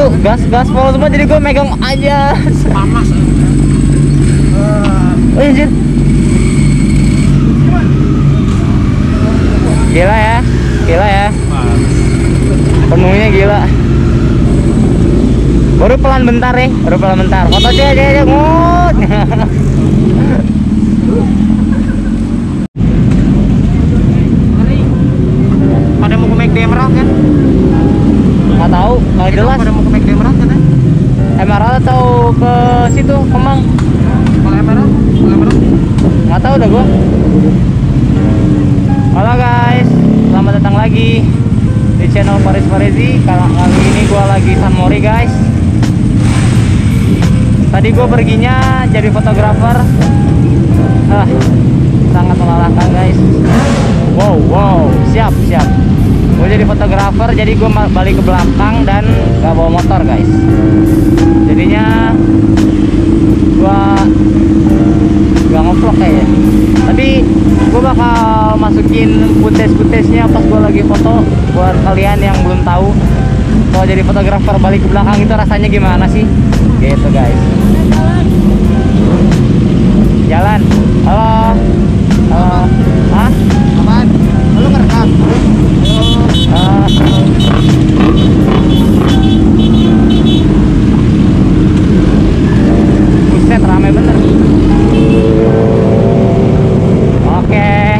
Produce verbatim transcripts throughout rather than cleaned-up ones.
tuh gas-gas follow semua, jadi gue megang aja. Panas. Oh anjir. Gila ya, gila ya. Penuhnya gila. Baru pelan bentar ya, baru pelan bentar. Foto aja aja aja ngut. Pada mau ke M K D Emerald kan? Nggak tahu, nggak jelas. Pada mau ke M K D Emerald kan? Emerald atau ke situ Kemang? Kalau Emerald, kalau Emerald? Nggak tahu dah gua. Halo guys, selamat datang lagi di channel Faris Fachrezi. Kalau kali ini gua lagi SUNMORI guys. Tadi gue perginya jadi fotografer, ah, sangat melelahkan guys. Wow, wow, siap, siap. Gue jadi fotografer, jadi gue balik ke belakang dan gak bawa motor guys. Jadinya gue gak ngevlog kayaknya. Tapi gue bakal masukin footage-footage-nya pas gue lagi foto. Buat kalian yang belum tahu, kalau jadi fotografer balik ke belakang itu rasanya gimana sih? Gitu guys. Jalan. Halo. Halo. Hah? Apaan? Lu ngerekam? Ah. Buset, rame bener. Oke.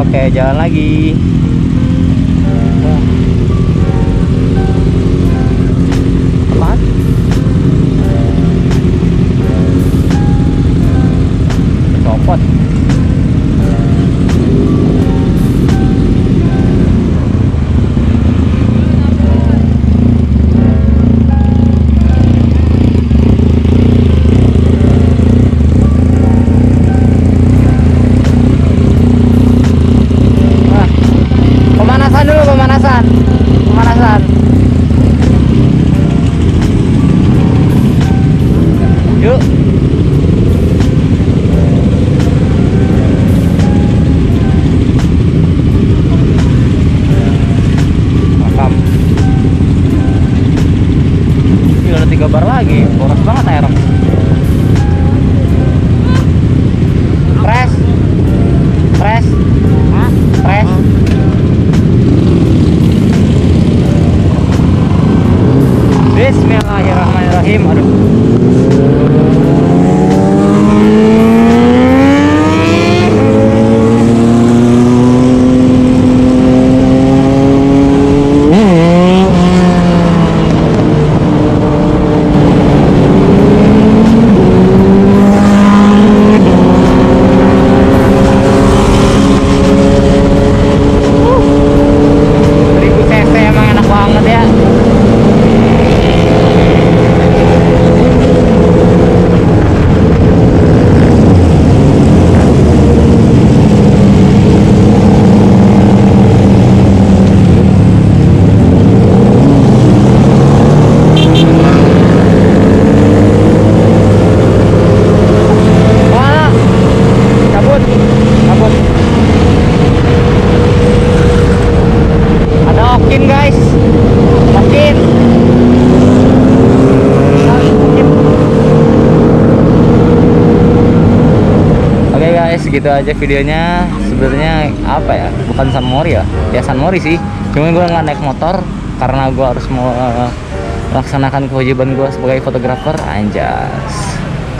Oke, jalan lagi. Apaan? segitu aja videonya. Sebenarnya apa ya, bukan SUNMORI ya, ya SUNMORI sih, cuman gue nggak naik motor karena gue harus mau uh, laksanakan kewajiban gue sebagai fotografer. Anjas,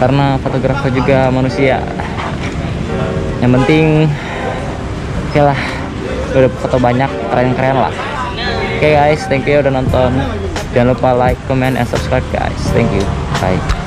karena fotografer juga manusia. Yang penting oke lah, gue udah foto banyak keren-keren lah. Oke guys, thank you udah nonton. Jangan lupa like, comment, and subscribe guys. Thank you, bye.